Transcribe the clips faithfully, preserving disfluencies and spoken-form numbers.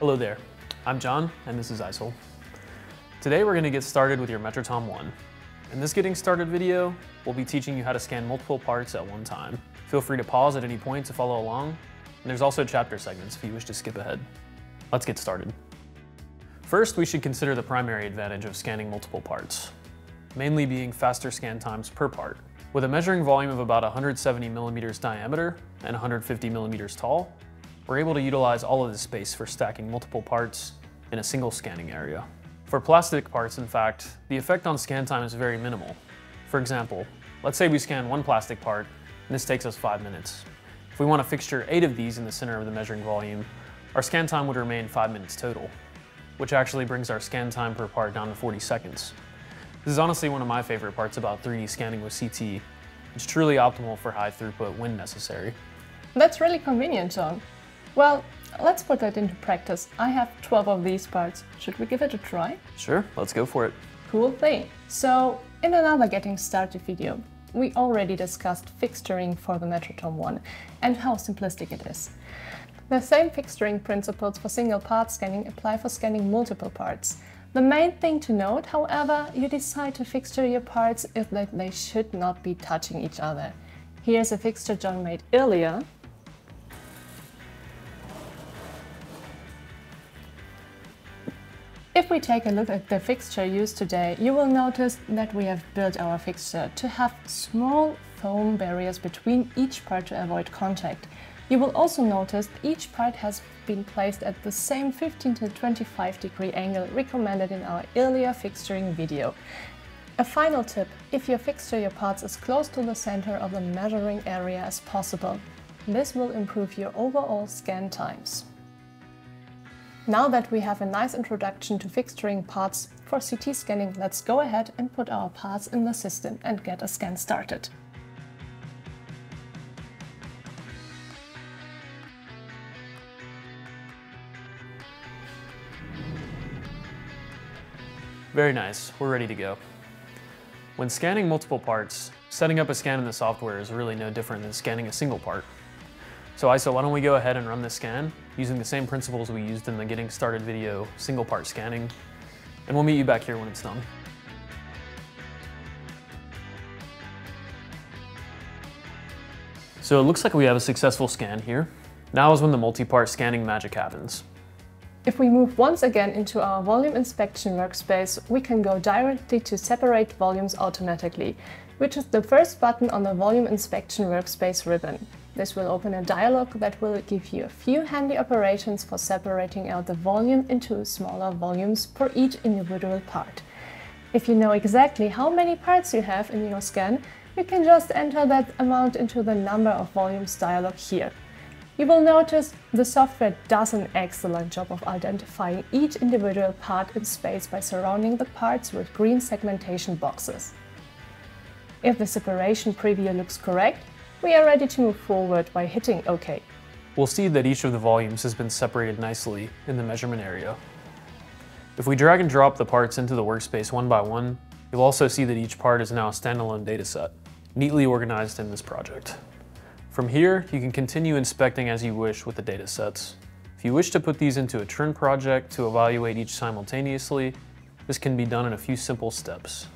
Hello there, I'm John and this is Aysel. Today we're going to get started with your Metrotom one. In this getting started video, we'll be teaching you how to scan multiple parts at one time. Feel free to pause at any point to follow along, and there's also chapter segments if you wish to skip ahead. Let's get started. First, we should consider the primary advantage of scanning multiple parts, mainly being faster scan times per part. With a measuring volume of about one hundred seventy millimeters diameter and one hundred fifty millimeters tall, we're able to utilize all of this space for stacking multiple parts in a single scanning area. For plastic parts, in fact, the effect on scan time is very minimal. For example, let's say we scan one plastic part, and this takes us five minutes. If we want to fixture eight of these in the center of the measuring volume, our scan time would remain five minutes total, which actually brings our scan time per part down to forty seconds. This is honestly one of my favorite parts about three D scanning with C T. It's truly optimal for high throughput when necessary. That's really convenient, John. Well, let's put that into practice. I have twelve of these parts. Should we give it a try? Sure, let's go for it. Cool thing. So, in another Getting Started video, we already discussed fixturing for the Metrotom one and how simplistic it is. The same fixturing principles for single part scanning apply for scanning multiple parts. The main thing to note, however, you decide to fixture your parts is that they should not be touching each other. Here's a fixture John made earlier. If we take a look at the fixture used today, you will notice that we have built our fixture to have small foam barriers between each part to avoid contact. You will also notice each part has been placed at the same fifteen to twenty-five degree angle recommended in our earlier fixturing video. A final tip, if you fixture your parts as close to the center of the measuring area as possible. This will improve your overall scan times. Now that we have a nice introduction to fixturing parts for C T scanning, let's go ahead and put our parts in the system and get a scan started. Very nice, we're ready to go. When scanning multiple parts, setting up a scan in the software is really no different than scanning a single part. So Aysel, why don't we go ahead and run this scan using the same principles we used in the Getting Started video, single part scanning, and we'll meet you back here when it's done. So it looks like we have a successful scan here. Now is when the multi-part scanning magic happens. If we move once again into our volume inspection workspace, we can go directly to Separate Volumes Automatically, which is the first button on the Volume Inspection Workspace ribbon. This will open a dialog that will give you a few handy operations for separating out the volume into smaller volumes for each individual part. If you know exactly how many parts you have in your scan, you can just enter that amount into the Number of Volumes dialog here. You will notice the software does an excellent job of identifying each individual part in space by surrounding the parts with green segmentation boxes. If the separation preview looks correct, we are ready to move forward by hitting OK. We'll see that each of the volumes has been separated nicely in the measurement area. If we drag and drop the parts into the workspace one by one, you'll also see that each part is now a standalone dataset, neatly organized in this project. From here, you can continue inspecting as you wish with the data sets. If you wish to put these into a trend project to evaluate each simultaneously, this can be done in a few simple steps.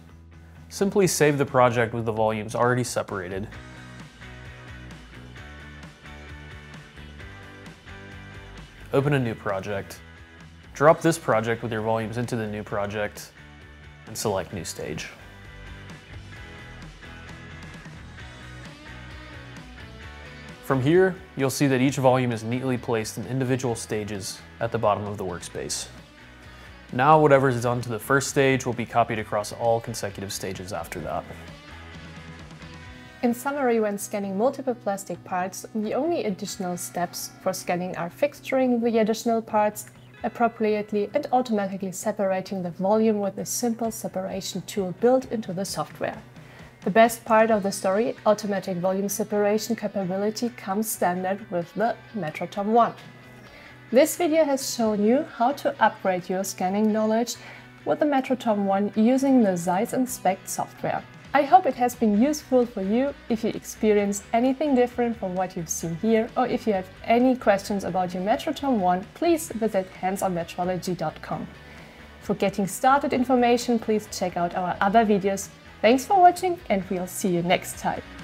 Simply save the project with the volumes already separated. Open a new project. Drop this project with your volumes into the new project and select New Stage. From here, you'll see that each volume is neatly placed in individual stages at the bottom of the workspace. Now whatever is done to the first stage will be copied across all consecutive stages after that. In summary, when scanning multiple plastic parts, the only additional steps for scanning are fixturing the additional parts appropriately and automatically separating the volume with a simple separation tool built into the software. The best part of the story, automatic volume separation capability, comes standard with the Metrotom one. This video has shown you how to upgrade your scanning knowledge with the Metrotom one using the ZEISS Inspect software. I hope it has been useful for you if you experience anything different from what you've seen here, or if you have any questions about your Metrotom one, please visit hands on metrology dot com. For getting started information, please check out our other videos. Thanks for watching, and we'll see you next time.